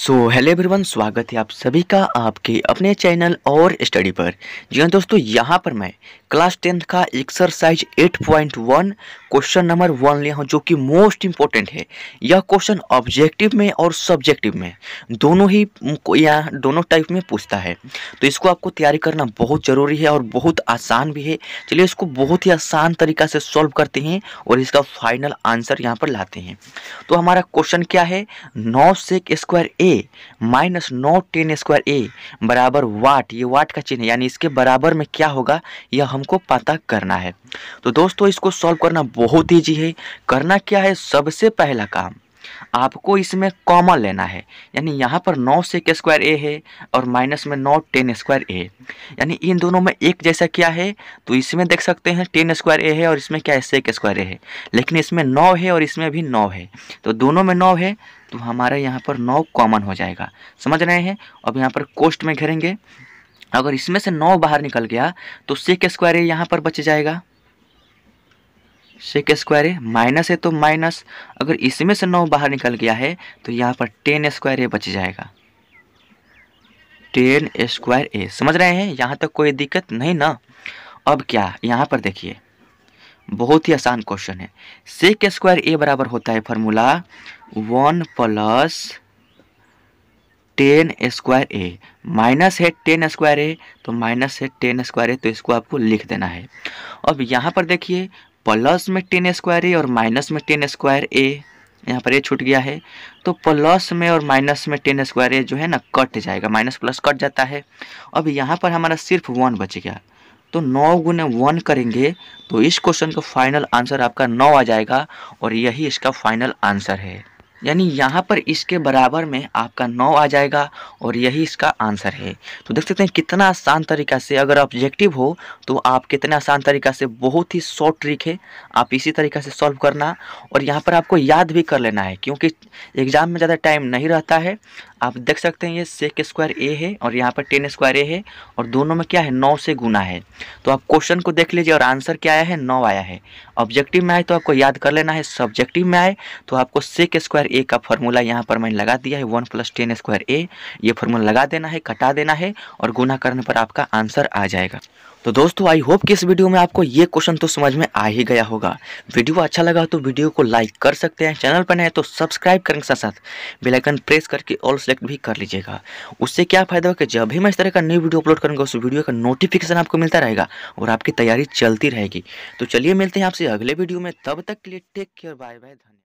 So hello everyone, स्वागत है आप सभी का आपके अपने चैनल और स्टडी पर। जी हाँ दोस्तों, यहाँ पर मैं क्लास 10th का एक्सरसाइज 8.1 क्वेश्चन नंबर 1 लिया हूँ, जो कि मोस्ट इम्पोर्टेंट है। यह क्वेश्चन ऑब्जेक्टिव में और सब्जेक्टिव में दोनों ही या दोनों टाइप में पूछता है, तो इसको आपको तैयारी करना बहुत ज़रूरी है और बहुत आसान भी है। चलिए इसको बहुत ही आसान तरीका से सॉल्व करते हैं और इसका फाइनल आंसर यहाँ पर लाते हैं। तो हमारा क्वेश्चन क्या है, 9 sec² a - 9 tan² a बराबर वाट, ये वाट का चिन्ह यानी इसके बराबर में क्या होगा यह हमको पता करना है। तो दोस्तों इसको सॉल्व करना बहुत ईजी है। करना क्या है, सबसे पहला काम आपको इसमें कॉमन लेना है, यानी यहाँ पर 9 sec² a है और माइनस में 9 tan² a, यानी इन दोनों में एक जैसा क्या है। तो इसमें देख सकते हैं tan² a है और इसमें क्या है sec² a है, लेकिन इसमें 9 है और इसमें भी 9 है, तो दोनों में 9 है, तो हमारा यहाँ पर 9 कॉमन हो जाएगा। समझ रहे हैं? अब यहाँ पर कोष्ट में घेरेंगे, अगर इसमें से 9 बाहर निकल गया तो sec² a यहाँ पर बच जाएगा, sec² a माइनस है तो माइनस, अगर इसमें से 9 बाहर निकल गया है तो यहाँ पर tan² a बच जाएगा, tan²a। समझ रहे हैं? यहाँ तक कोई दिक्कत नहीं ना। अब क्या, यहाँ पर देखिए बहुत ही आसान क्वेश्चन है। sec² a बराबर होता है फॉर्मूला 1 + tan²a, माइनस है tan²a तो माइनस है tan²a, तो इसको आपको लिख देना है। अब यहाँ पर देखिए प्लस में tan² a और माइनस में tan²a, यहाँ पर ये छूट गया है, तो प्लस में और माइनस में tan² a जो है ना कट जाएगा, माइनस प्लस कट जाता है। अब यहाँ पर हमारा सिर्फ 1 बच गया, तो 9 × 1 करेंगे तो इस क्वेश्चन का फाइनल आंसर आपका 9 आ जाएगा और यही इसका फाइनल आंसर है, यानी यहाँ पर इसके बराबर में आपका 9 आ जाएगा और यही इसका आंसर है। तो देख सकते हैं कितना आसान तरीका से, अगर ऑब्जेक्टिव हो तो आप कितना आसान तरीका से, बहुत ही शॉर्ट ट्रिक है, आप इसी तरीका से सॉल्व करना। और यहाँ पर आपको याद भी कर लेना है क्योंकि एग्ज़ाम में ज़्यादा टाइम नहीं रहता है। आप देख सकते हैं ये sec² a है और यहाँ पर tan² a है और दोनों में क्या है 9 से गुना है। तो आप क्वेश्चन को देख लीजिए और आंसर क्या आया है, 9 आया है। ऑब्जेक्टिव में आए तो आपको याद कर लेना है, सब्जेक्टिव में आए तो आपको sec² a का फॉर्मूला यहाँ पर मैंने लगा दिया है, 1 + tan²a, ये फॉर्मूला लगा देना है, कटा देना है और गुना करने पर आपका आंसर आ जाएगा। तो दोस्तों आई होप कि इस वीडियो में आपको ये क्वेश्चन तो समझ में आ ही गया होगा। वीडियो अच्छा लगा तो वीडियो को लाइक कर सकते हैं, चैनल पर नए हैं तो सब्सक्राइब करने के साथ साथ बेल आइकन प्रेस करके ऑल सेलेक्ट भी कर लीजिएगा। उससे क्या फ़ायदा हो कि जब भी मैं इस तरह का न्यू वीडियो अपलोड करूँगा उस वीडियो का नोटिफिकेशन आपको मिलता रहेगा और आपकी तैयारी चलती रहेगी। तो चलिए मिलते हैं आपसे अगले वीडियो में, तब तक के लिए टेक केयर, बाय बाय, धन्यवाद।